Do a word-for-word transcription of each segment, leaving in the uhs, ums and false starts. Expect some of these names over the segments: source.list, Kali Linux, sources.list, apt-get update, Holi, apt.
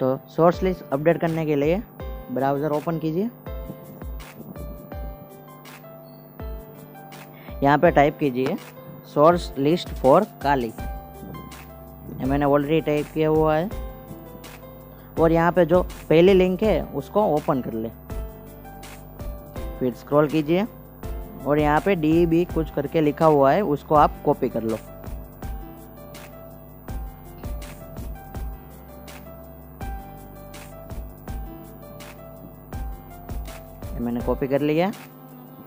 तो source list update करने के लिए ब्राउज़र ओपन कीजिए, यहाँ पे टाइप कीजिए सोर्स लिस्ट फॉर काली। मैंने ऑलरेडी टाइप किया हुआ है और यहाँ पे जो पहली लिंक है उसको ओपन कर ले, फिर स्क्रॉल कीजिए और यहाँ पे डी बी कुछ करके लिखा हुआ है उसको आप कॉपी कर लो। मैंने कॉपी कर लिया,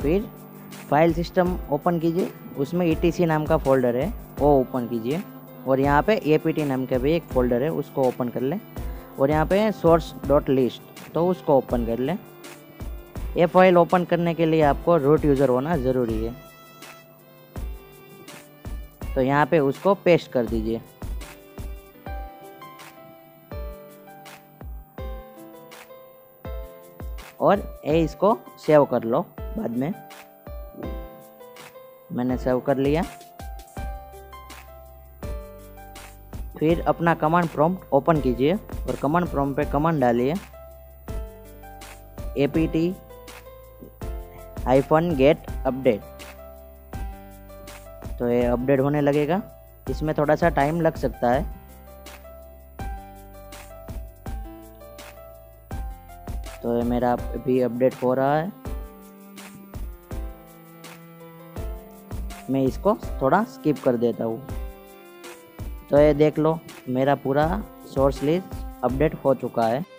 फिर फाइल सिस्टम ओपन कीजिए, उसमें ई टी सी नाम का फोल्डर है वो ओपन कीजिए और यहाँ पे ए पी टी नाम का भी एक फोल्डर है उसको ओपन कर ले और यहाँ पे source.list तो उसको ओपन कर ले। ये फाइल ओपन करने के लिए आपको रूट यूज़र होना ज़रूरी है, तो यहाँ पे उसको पेस्ट कर दीजिए। और ये इसको सेव कर लो बाद में। मैंने सेव कर लिया, फिर अपना कमांड प्रॉम्प्ट ओपन कीजिए और कमांड प्रॉम्प्ट पे कमांड डालिए apt-get update, तो ये अपडेट होने लगेगा। इसमें थोड़ा सा टाइम लग सकता है, तो ये मेरा भी अपडेट हो रहा है। मैं इसको थोड़ा स्किप कर देता हूँ। तो ये देख लो मेरा पूरा सोर्स लिस्ट अपडेट हो चुका है।